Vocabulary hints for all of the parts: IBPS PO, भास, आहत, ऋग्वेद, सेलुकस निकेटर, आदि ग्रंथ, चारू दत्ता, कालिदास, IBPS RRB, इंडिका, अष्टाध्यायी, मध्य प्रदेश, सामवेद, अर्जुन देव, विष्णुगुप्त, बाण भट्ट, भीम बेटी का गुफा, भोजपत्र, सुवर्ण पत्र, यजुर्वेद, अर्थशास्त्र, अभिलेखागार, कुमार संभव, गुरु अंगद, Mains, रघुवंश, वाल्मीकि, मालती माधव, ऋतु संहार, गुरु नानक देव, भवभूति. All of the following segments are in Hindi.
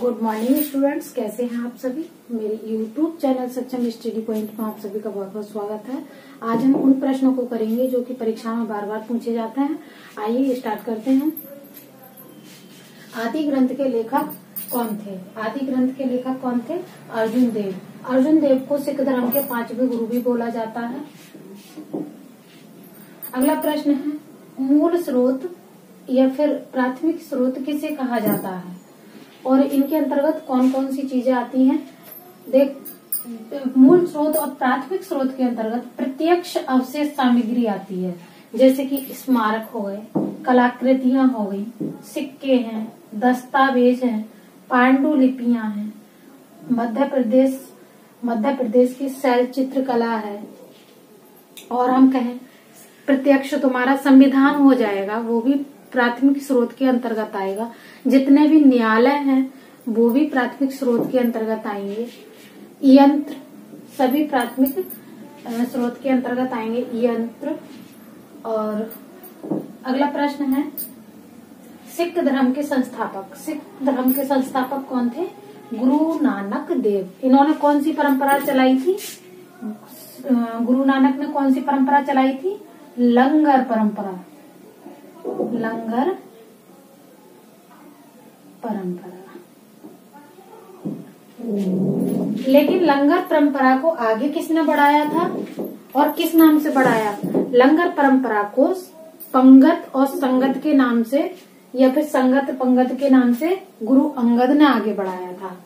गुड मॉर्निंग स्टूडेंट्स, कैसे हैं आप सभी। मेरे YouTube channel Saksham study point में आप सभी का बहुत बहुत स्वागत है। आज हम उन प्रश्नों को करेंगे जो कि परीक्षा में बार बार पूछे जाते हैं। आइए स्टार्ट करते हैं। आदि ग्रंथ के लेखक कौन थे? आदि ग्रंथ के लेखक कौन थे? अर्जुन देव। अर्जुन देव को सिख धर्म के 5वें गुरु भी बोला जाता है। अगला प्रश्न है, मूल स्रोत या फिर प्राथमिक स्रोत किसे कहा जाता है और इनके अंतर्गत कौन कौन सी चीजें आती हैं? देख, मूल स्रोत और प्राथमिक स्रोत के अंतर्गत प्रत्यक्ष अवशेष सामग्री आती है, जैसे कि स्मारक हो गए, कलाकृतियां हो गई, सिक्के हैं, दस्तावेज हैं, पांडुलिपियां हैं। मध्य प्रदेश की शैल चित्रकला है। और हम कहें प्रत्यक्ष तुम्हारा संविधान हो जाएगा, वो भी प्राथमिक स्रोत के अंतर्गत आएगा। जितने भी न्यायालय हैं वो भी प्राथमिक स्रोत के अंतर्गत आएंगे। यंत्र सभी प्राथमिक स्रोत के अंतर्गत आएंगे, यंत्र। और अगला प्रश्न है, सिख धर्म के संस्थापक कौन थे? गुरु नानक देव। इन्होंने कौन सी परंपरा चलाई थी? गुरु नानक ने कौन सी परंपरा चलाई थी? लंगर परंपरा। लेकिन लंगर परंपरा को आगे किसने बढ़ाया था और किस नाम से बढ़ाया? लंगर परंपरा को पंगत और संगत के नाम से, या फिर संगत पंगत के नाम से गुरु अंगद ने आगे बढ़ाया था।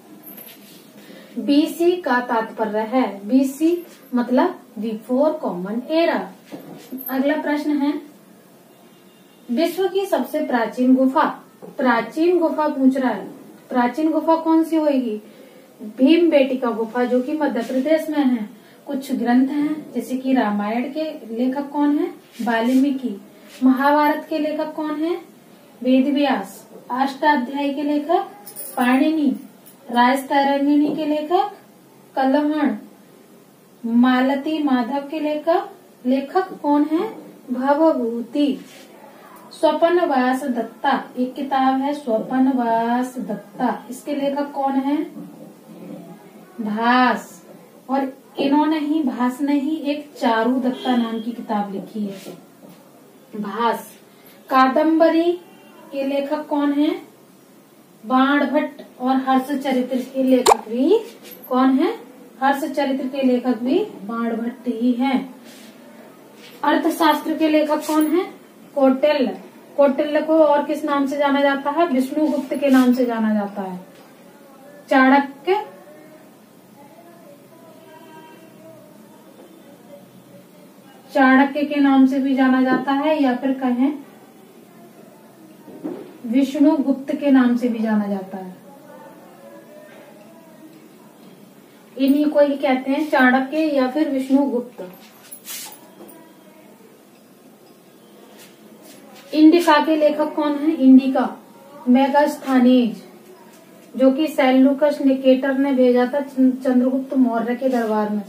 बीसी का तात्पर्य है, बीसी मतलब बिफोर कॉमन एरा। अगला प्रश्न है, विश्व की सबसे प्राचीन गुफा पूछ रहा है। प्राचीन गुफा कौन सी होगी? भीम बेटी का गुफा, जो कि मध्य प्रदेश में है। कुछ ग्रंथ हैं जैसे कि रामायण के लेखक कौन है? वाल्मीकि। महाभारत के लेखक कौन है? वेदव्यास। अष्टाध्यायी के लेखक पाणिनि। राजतरंगिणी के लेखक कलमण। मालती माधव के लेखक कौन है? भवभूति। स्वपन वास दत्ता, एक किताब है स्वपन वास दत्ता, इसके लेखक कौन है? भास। और इन्होंने ही, भास ने ही, एक चारू दत्ता नाम की किताब लिखी है, भास। कादम्बरी के लेखक कौन है? बाण भट्ट। और हर्ष चरित्र के लेखक भी कौन है? हर्ष चरित्र के लेखक भी बाण भट्ट ही है। अर्थशास्त्र के लेखक कौन है? कौटिल्य। कौटिल्य को और किस नाम से जाना जाता है? विष्णुगुप्त के नाम से जाना जाता है। चाणक्य, चाणक्य के नाम से भी जाना जाता है, या फिर कहें विष्णुगुप्त के नाम से भी जाना जाता है। इन्हीं को ही कहते हैं चाणक्य या फिर विष्णुगुप्त। इंडिका के लेखक कौन है? इंडिका। मेगास्थनीज, जो कि सेलुकस निकेटर ने भेजा था चंद्रगुप्त मौर्य के दरबार में।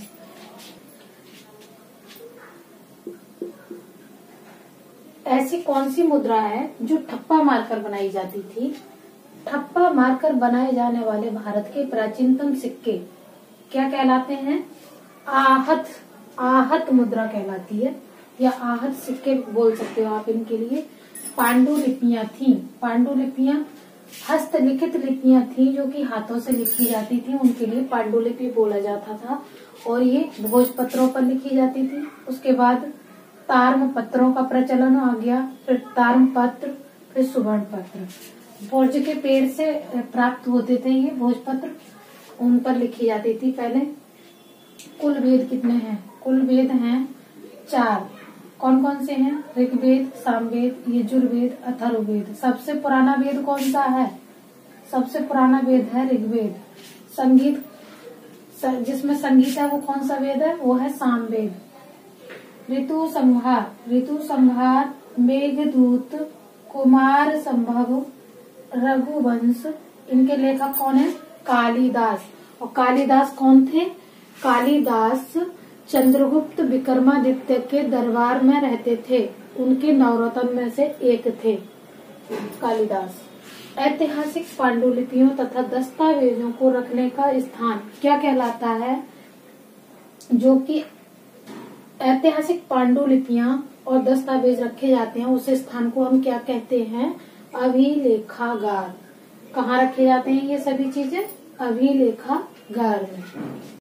ऐसी कौन सी मुद्रा है जो ठप्पा मारकर बनाई जाती थी? ठप्पा मारकर बनाए जाने वाले भारत के प्राचीनतम सिक्के क्या कहलाते हैं? आहत। आहत मुद्रा कहलाती है, या आहत सिक्के बोल सकते हो आप। इनके लिए पांडुलिपियां थी। पांडुलिपियां हस्तलिखित लिपियां थी जो कि हाथों से लिखी जाती थी, उनके लिए पांडुलिपि बोला जाता था। और ये भोजपत्रों पर लिखी जाती थी। उसके बाद तार्म पत्रों का प्रचलन आ गया, फिर तार्म पत्र, फिर सुवर्ण पत्र। भोज के पेड़ से प्राप्त होते थे ये भोजपत्र, उन पर लिखी जाती थी पहले। कुल वेद कितने हैं? कुल वेद हैं 4। कौन कौन से हैं? ऋग्वेद, सामवेद, यजुर्वेद, अथर्ववेद। सबसे पुराना वेद कौन सा है? सबसे पुराना वेद है ऋग्वेद। संगीत, जिसमें संगीत है वो कौन सा वेद है? वो है सामवेद। ऋतु संहार, मेघदूत, कुमार संभव, रघुवंश, इनके लेखक कौन है? कालिदास। और कालिदास कौन थे? कालिदास चंद्रगुप्त विक्रमादित्य के दरबार में रहते थे, उनके नवरत्न में से एक थे कालिदास। ऐतिहासिक पांडुलिपियों तथा दस्तावेजों को रखने का स्थान क्या कहलाता है, जो कि ऐतिहासिक पांडुलिपियां और दस्तावेज रखे जाते हैं उस स्थान को हम क्या कहते हैं, अभिलेखागार। कहाँ रखे जाते हैं ये सभी चीजें, अभिलेखागार में।